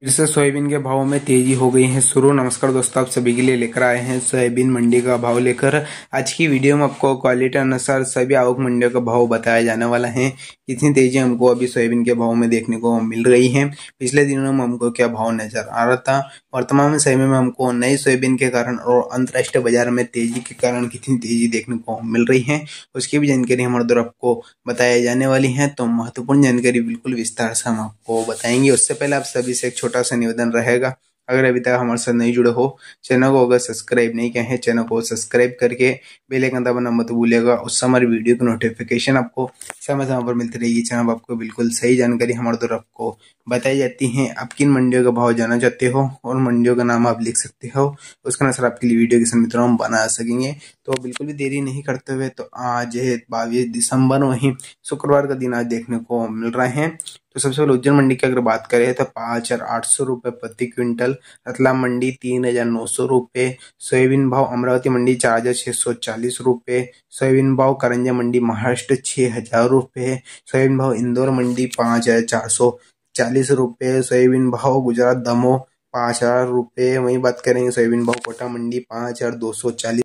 फिर से सोयाबीन के भाव में तेजी हो गई है शुरू। नमस्कार दोस्तों, आप सभी के लिए लेकर आए हैं सोयाबीन मंडी का भाव लेकर। आज की वीडियो में आपको क्वालिटी अनुसार सभी आवक मंडियों का भाव बताया जाने वाला है। कितनी तेजी हमको अभी सोयाबीन के भाव में देखने को मिल रही है, पिछले दिनों में हमको क्या भाव नजर आ रहा था, वर्तमान समय में हमको नई सोयाबीन के कारण और अंतर्राष्ट्रीय बाजार में तेजी के कारण कितनी तेजी देखने को मिल रही है, उसकी भी जानकारी हमारे द्वारा आपको बताया जाने वाली है। तो महत्वपूर्ण जानकारी बिल्कुल विस्तार से हम आपको बताएंगे। उससे पहले आप सभी से छोटा सा निवेदन रहेगा, अगर अभी तक हमारे साथ नहीं जुड़े हो, चैनल को अगर सब्सक्राइब नहीं किया है, चैनल को सब्सक्राइब करके बेल आइकन दबाना मत भूलिएगा। उससे हमारी वीडियो की नोटिफिकेशन आपको समय समय पर मिलती रहेगी। चैनल आपको बिल्कुल सही जानकारी हमारे द्वारा आपको बताई जाती है। आप किन मंडियों का भाव जाना चाहते हो और मंडियों का नाम आप लिख सकते हो, उसका अनुसार आपके लिए वीडियो के साथ मित्रों हम बना सकेंगे। तो बिल्कुल भी देरी नहीं करते हुए, तो आज है 22 दिसंबर, वहीं शुक्रवार का दिन आज देखने को मिल रहा है। तो सबसे पहले उज्जैन मंडी की अगर बात करें तो 5800 रुपये प्रति क्विंटल, रतलाम मंडी 3900 रुपये, सोयाबीन भाव अमरावती मंडी 4640 रुपये, सोयाबीन भाव करंजा मंडी महाराष्ट्र 6000 रुपये, सोयाबीन भाव इंदौर मंडी 5440 रुपये, सोयाबीन भाव गुजरात दमोह 5000 रुपये, वहीं बात करेंगे सोयाबीन भाव कोटा मंडी 5240।